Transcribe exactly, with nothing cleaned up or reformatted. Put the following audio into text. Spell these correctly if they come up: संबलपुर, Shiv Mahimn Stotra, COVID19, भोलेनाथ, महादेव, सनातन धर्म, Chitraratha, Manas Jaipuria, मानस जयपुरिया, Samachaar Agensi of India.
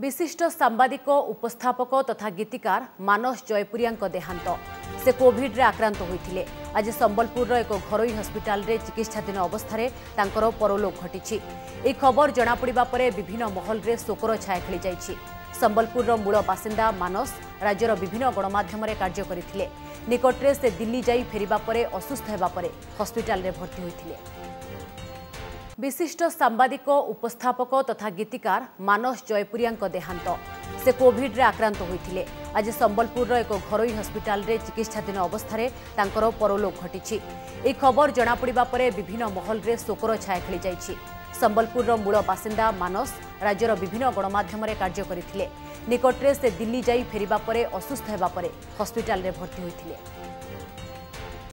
विशिष्ट सांबादिक उपस्थापक तथा गीतिकार मानस जयपुरिया देहांत से कोविड रे आक्रांत होते आज संबलपुर एक घरोई हस्पिटाल रे चिकित्साधीन अवस्था तांकर परलोक घटी। ए खबर जणापड़ा पर विभिन्न महल रे शोकर छाया खेली जाइछि। संबलपुर मूल बासिंदा मानस राज्यर विभिन्न गणमाध्यम कार्य करथिले। निकटरे से दिल्ली जाई फेरिबा परे असुस्थ हेबा परे हॉस्पिटल रे भर्ती होइथिले। विशिष्ट सांबादिक उपस्थापक तथा गीतिकार मानस जयपुरिया देहांत से कोविड रे आक्रांत होते आज संबलपुर एक घरोई हस्पिटाल रे चिकित्साधीन अवस्था तांकर परलोक घटी। ए खबर जणापड़ा पर विभिन्न महल रे शोकर छाया खेली जाइछि। संबलपुर मूल बासिंदा मानस राज्यर विभिन्न गणमाध्यम कार्य करथिले। निकटरे से दिल्ली जाई फेरिबा परे असुस्थ हेबा परे हॉस्पिटल रे भर्ती होइथिले।